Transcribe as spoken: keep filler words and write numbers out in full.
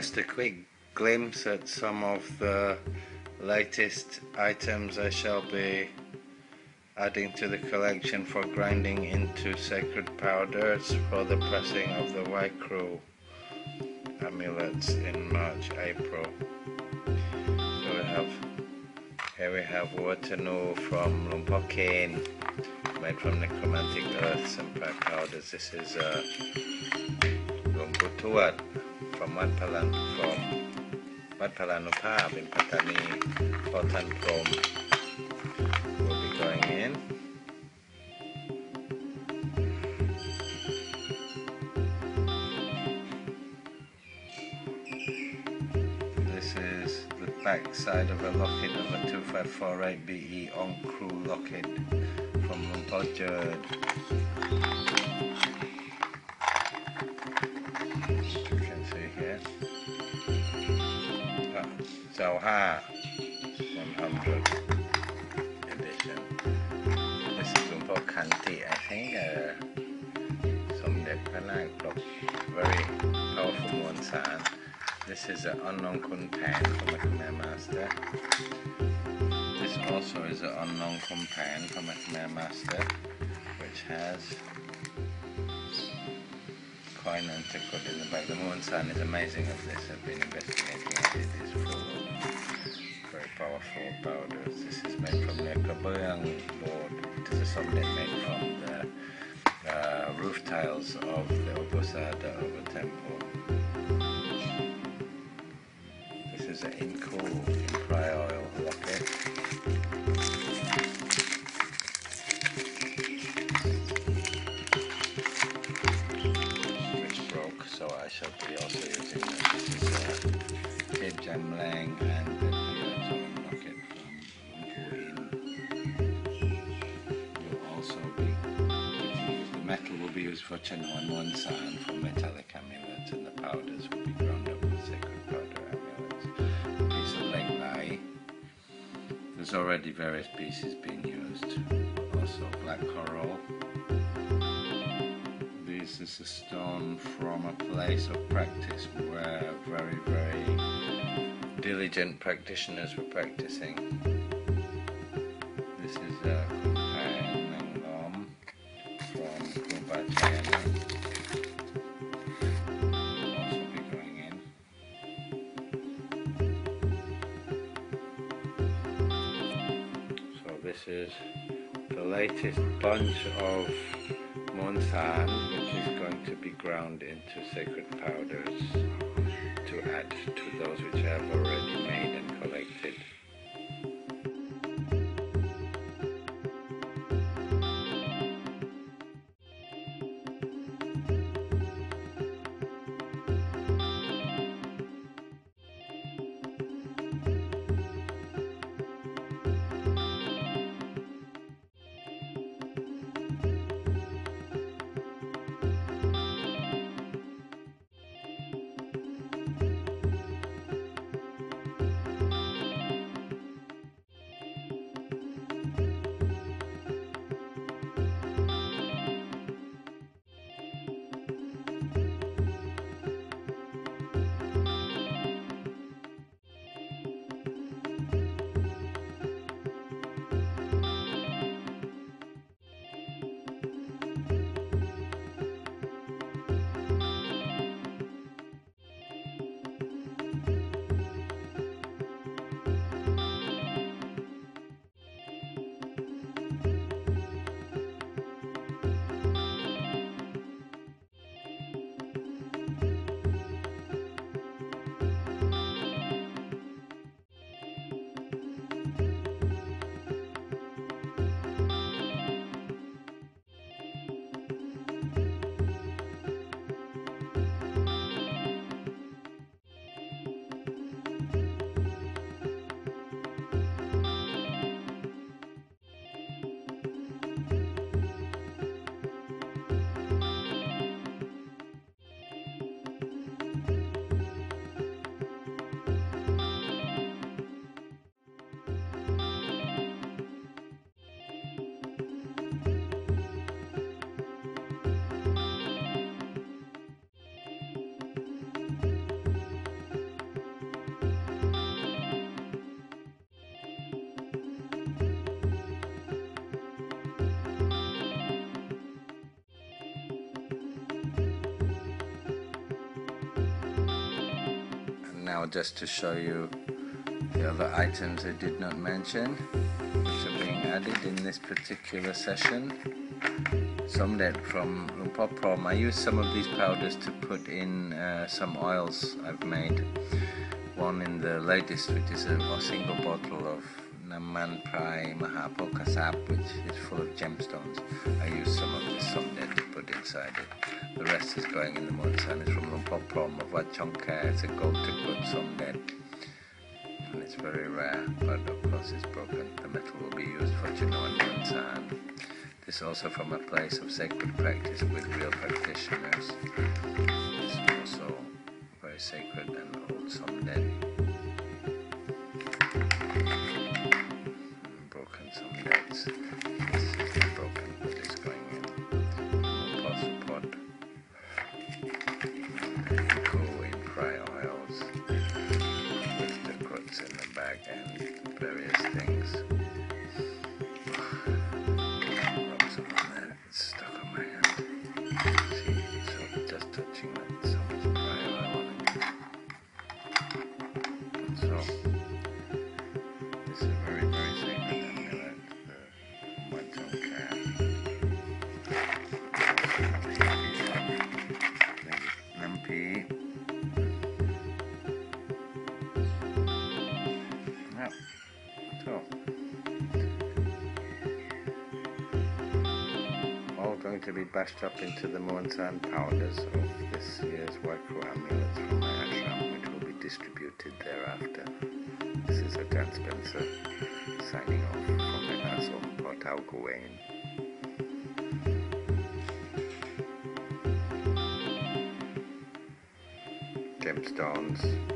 just a quick glimpse at some of the latest items I shall be adding to the collection for grinding into sacred powdered earths for the pressing of the Wai Kroo amulets in March, April. So we have, here we have Wotanu from Lumpur Kane, made from necromantic earths and pack powders. This is uh, Lumpur Tuat from Wadpalan from Wadparanophrom in Patani, Wotanu from will be going in. This is the back side of a locket of a two five four eight B E on crew locket from Lumpur-Jerd. You can see here. Ah, so ha, one hundred edition. This is Umbo Kanti, I think. Uh, some Wadpalan clock, very powerful Muan Sarn. This is an unknown compound from a Khmer master. This also is an unknown compound from a Khmer master, which has coin and ticket in the back. The Moonsan is amazing of this. I've been investigating it. It is full of very powerful powders. This is made from the Kaboyang board. It is a something made from the uh, roof tiles of the Uposatha of a temple. This is an Inco in fry oil locket. Which broke, so I shall be also using this. This is a Tib Jam Lang and the Pioton locket from Lumpur. Will also be the metal will be used for Chen Wan Wan San for metallic amulets, and the powders will be ground up with sacred powder. There's already various pieces being used, also black coral. This is a stone from a place of practice where very, very diligent practitioners were practicing. This is a compound from Vachonka. This is the latest bunch of Moonsan, which is going to be ground into sacred powders to add to those which I have already made and collected. now just to show you the other items I did not mention which are being added in this particular session. Some that from Lumpur Prom, I used some of these powders to put in uh, some oils I've made. One in the latest, which is a, a single bottle of Namman Phrai Mahapokasap, which is full of gemstones. I used some of this there to put inside it. The rest is going in the Moonsan. It's from Lumpur Prom of Vachonka. It's a gold to good somdet. And it's very rare, but of course it's broken. The metal will be used for Jino and Muan Sarn. This is also from a place of sacred practice with real practitioners. It's also very sacred and old somdet. Broken somdets. This is not broken, but it's going in. Uposatha pot. Cool in fry oils. With the crooks in the bag and various things. To be bashed up into the Moonsan powders of this year's Wai Kroo amulets from my ashram, which will be distributed thereafter. This is Ajarn Spencer signing off from the Asrom Por Taw Guwen. Gemstones.